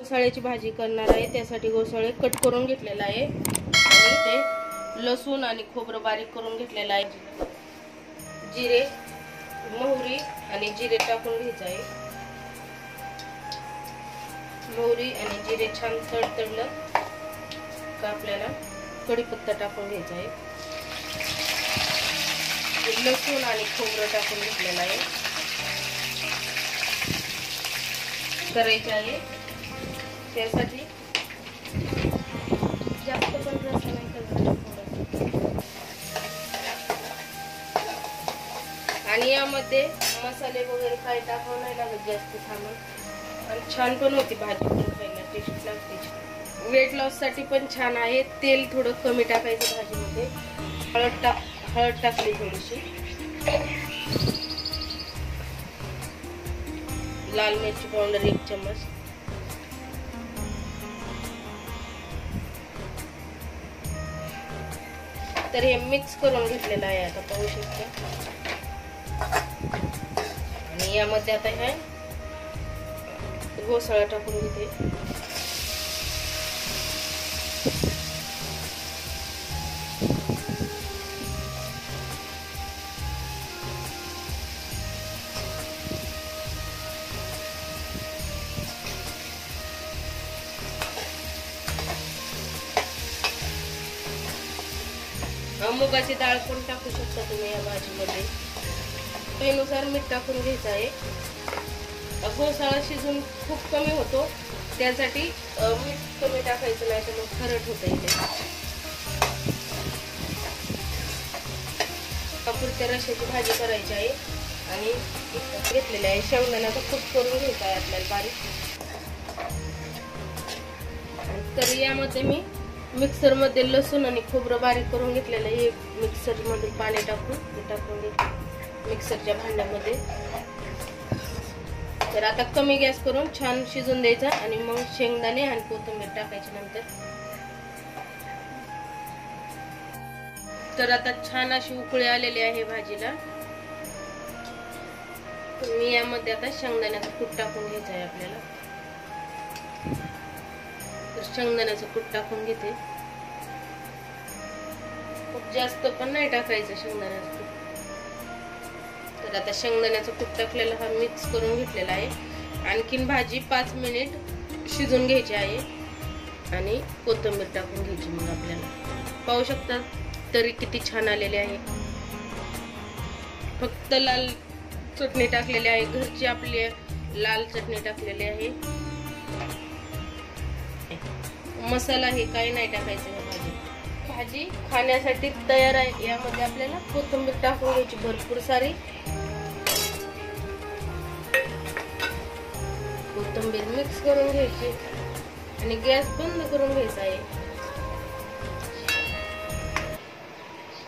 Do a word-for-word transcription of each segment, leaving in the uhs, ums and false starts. घोसाळ्याची भाजी करणार आहे, त्यासाठी घोसाळे कट करून घेतलेला आहे आणि ते लसूण आणि खोबरं बारीक करून घेतलेला आहे, जिरे मोहरी आणि जिरे टाकून घ्यायचं आहे। मोहरी आणि जिरे छान तडतडलं का आपल्याला कढीपत्ता टाकून घ्यायचा आहे, लसूण आणि खोबरं टाकून घेतलेलं आहे, करायचे आहे। त्यासाठी जास्त पण रस नाही करायचं आणि यामध्ये मसाले वगैरे काय टाकावं नाही लागत जास्त, थांबून आणि छान पण होती भाजी, पण खायला टेस्ट लागते। वेट लॉस साठी पण छान आहे। तेल थोडं कमी टाकायचं भाजीमध्ये, हळद टाक हळद टाकली थोडीशी, लाल मिर्ची पावडर एक चम्मच, तर हे मिक्स करून घेतलेलं आहे आता पाहू शकता। आणि यामध्ये आता हे घोसाळा टाकून घेते, मुगाची डाळ पण टाकू शकता तुम्ही या भाजीमध्ये, चवीनुसार मीठ टाकून घ्यायचं आहे। घोसाळा शिजून खूप कमी होतो, त्यासाठी मीठ कमी टाकायचं नाही तर मग खरट होतं इथे। पुरत्या रशाची भाजी करायची आहे आणि घेतलेली आहे शेवदाण्याचा कूट करून घ्यायचा आहे आपल्याला बारीक। तर यामध्ये मी मिक्सर मध्ये लसूण आणि खोबरं बारीक करून घेतलेलं आहे, मिक्सर मध्ये पाणी टाकून ते टाकून घेतलं मिक्सरच्या भांड्यामध्ये। तर आता कमी गॅस करून छान शिजून द्यायचा आणि मग शेंगदाणे आणि कोथिंबीर टाकायची नंतर। तर आता छान अशी उकळी आलेली आहे भाजीला, मी यामध्ये आता शेंगदाण्याचा कूट टाकून घ्यायचा आहे आपल्याला, शेंगदाण्याचं कूट टाकून घेते, खूप जास्त पण नाही टाकायचं शेंगदाण्याचं कूट। तर आता शेंगदाण्याचं कूट टाकलेला हा मिक्स करून घेतलेला आहे, आणखीन भाजी पाच मिनिट शिजून घ्यायची आहे आणि कोथिंबीर टाकून घ्यायची मग आपल्याला। पाहू शकता तरी किती छान आलेले आहे, फक्त लाल चटणी टाकलेली आहे, घरची आपली लाल चटणी टाकलेली आहे, मसाला हे काही नाही टाकायचं। भाजी भाजी खाण्यासाठी तयार आहे। यामध्ये आपल्याला कोथिंबीर टाकून घ्यायची भरपूर सारी, कोथिंबीर मिक्स करून घ्यायची आणि गॅस बंद करून घ्यायचा आहे।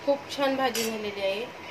खूप छान भाजी झालेली आहे।